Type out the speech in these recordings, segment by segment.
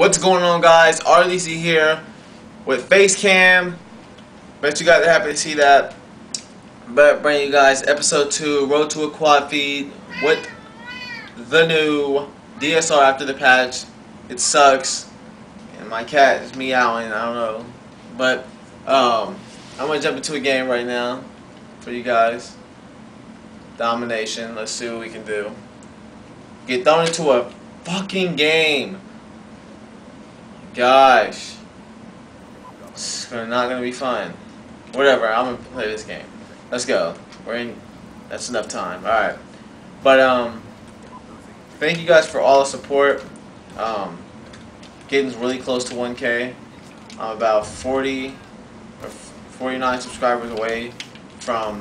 What's going on, guys? Arlezzy here with face cam. Bet you guys are happy to see that. But bring you guys episode 2, Road to a Quad Feed with the new DSR after the patch. It sucks, and my cat is meowing. I don't know, but I'm gonna jump into a game right now for you guys. Domination. Let's see what we can do. Get thrown into a fucking game. Gosh, it's not gonna be fun. Whatever, I'm gonna play this game. Let's go. We're in. That's enough time. All right, but thank you guys for all the support. Getting really close to 1K. I'm about 40 or 49 subscribers away from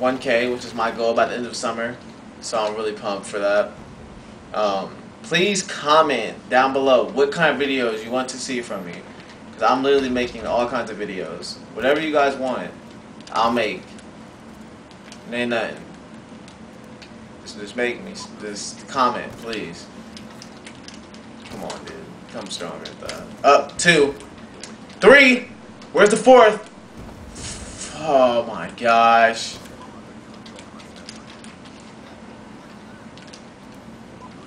1K, which is my goal by the end of summer. So I'm really pumped for that. Please comment down below what kind of videos you want to see from me, because I'm literally making all kinds of videos. Whatever you guys want, I'll make. It ain't nothing. Just make me. Just comment, please. Come on, dude. Come stronger at that. Up 2, 3. Where's the 4th? Oh my gosh.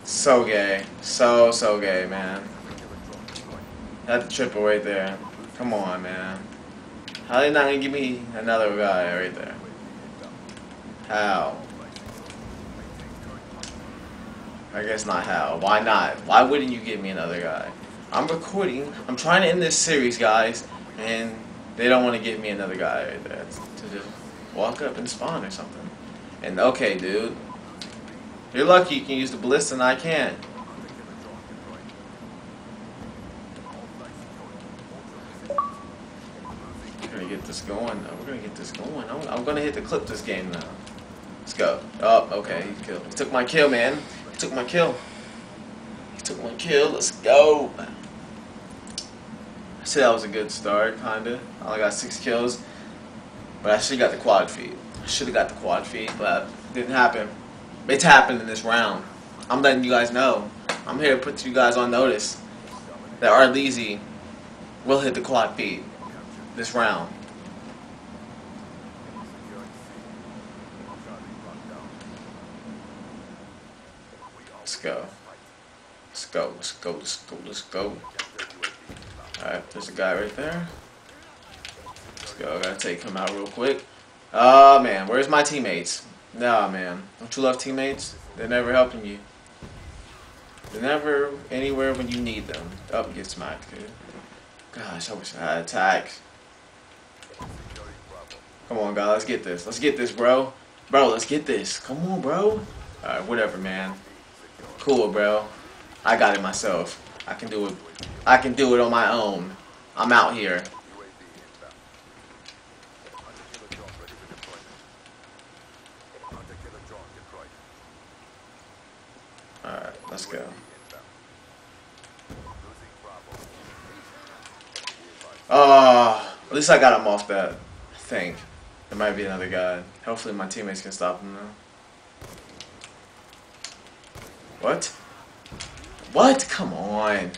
So gay. So gay, man. That's a triple right there. Come on, man. How they not gonna give me another guy right there? How? I guess not how. Why not? Why wouldn't you give me another guy? I'm recording. I'm trying to end this series, guys, and they don't want to give me another guy right there to just walk up and spawn or something. And okay, dude. You're lucky you can use the ballista and I can't. We're gonna get this going though. We're gonna get this going. I'm gonna hit the clip this game now. Let's go. Oh, okay. He killed. He took my kill, man. He took my kill. He took my kill. Let's go. I said that was a good start, kinda. I only got 6 kills. But I should've got the quad feed. I should've got the quad feed, but it didn't happen. It's happened in this round. I'm letting you guys know. I'm here to put you guys on notice that Arlezzy will hit the quad feed this round. Let's go. Let's go. Let's go. Let's go. Let's go. Alright, there's a guy right there. Let's go. I gotta take him out real quick. Oh man, where's my teammates? Nah, man. Don't you love teammates? They're never helping you. They're never anywhere when you need them. Up gets smacked, dude. Gosh, I wish I had attacks. Come on, guy. Let's get this. Let's get this, bro. Bro, let's get this. Come on, bro. Alright, whatever, man. Cool, bro. I got it myself. I can do it. I can do it on my own. I'm out here. Alright, let's go. At least I got him off that, I think. There might be another guy. Hopefully my teammates can stop him now. What? What? Come on.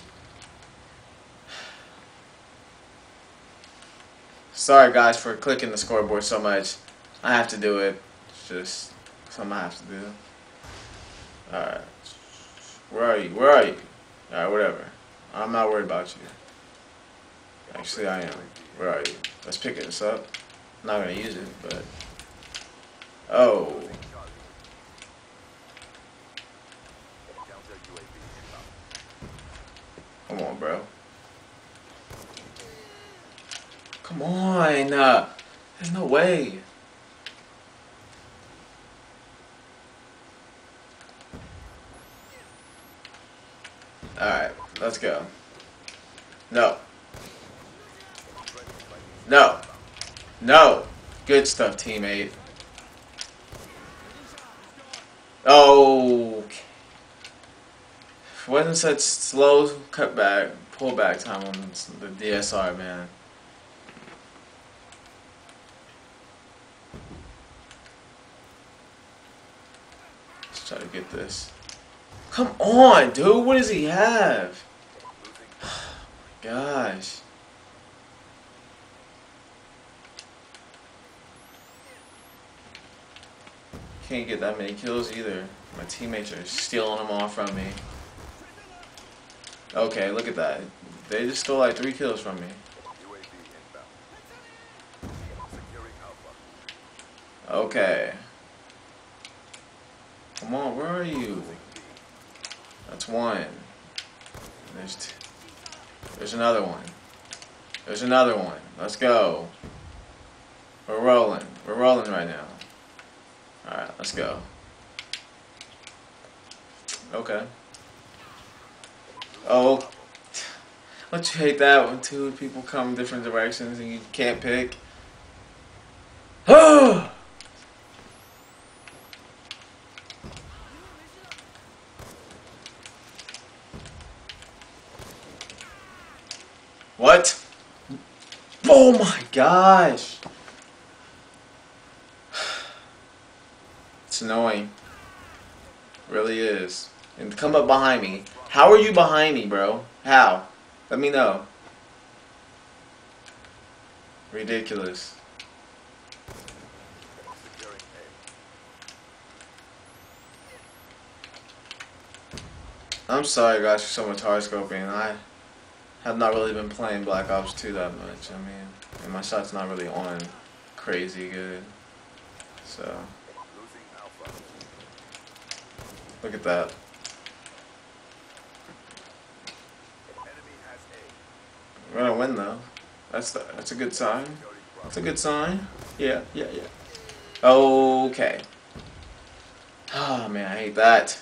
Sorry guys for clicking the scoreboard so much. I have to do it. It's just something I have to do. Alright. Where are you? Where are you? Alright, whatever. I'm not worried about you. Actually, I am. Where are you? Let's pick this up. I'm not going to use it, but... Oh. Come on, bro. Come on! There's no way. Alright, let's go. No. No. No. Good stuff, teammate. Oh. Wasn't such slow cutback, pullback time on the DSR, man. Let's try to get this. Come on, dude. What does he have? Oh, my gosh. Can't get that many kills either. My teammates are stealing them all from me. Okay, look at that. They just stole like 3 kills from me. Okay. Come on, where are you? That's one. There's two. There's another one. There's another one. Let's go. We're rolling. We're rolling right now. Alright, let's go. Okay. Oh. Don't you hate that when two people come different directions and you can't pick? Oh! What? Oh my gosh! It's annoying. It really is. And come up behind me. How are you behind me, bro? How? Let me know. Ridiculous. I'm sorry guys for so much hard scoping. I have not really been playing Black Ops 2 that much. I mean, and my shot's not really on crazy good. So. Look at that. We're gonna win though. That's a good sign. That's a good sign. Yeah, yeah, yeah. Okay. Oh man, I hate that.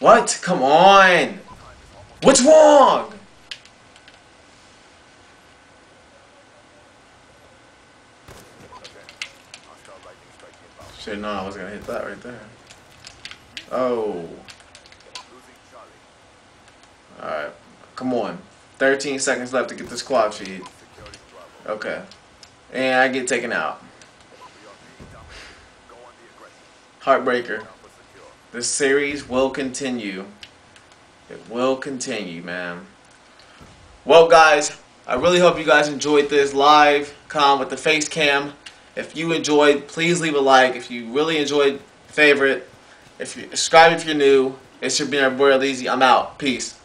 What? Come on! What's wrong? Shit, no, I was gonna hit that right there. Oh. Alright, come on. 13 seconds left to get this squad feed. Okay. And I get taken out. Heartbreaker. The series will continue. It will continue, man. Well, guys, I really hope you guys enjoyed this live com with the face cam. If you enjoyed, please leave a like. If you really enjoyed, favorite. If you subscribe if you're new. It's your boy Arlezzy. I'm out. Peace.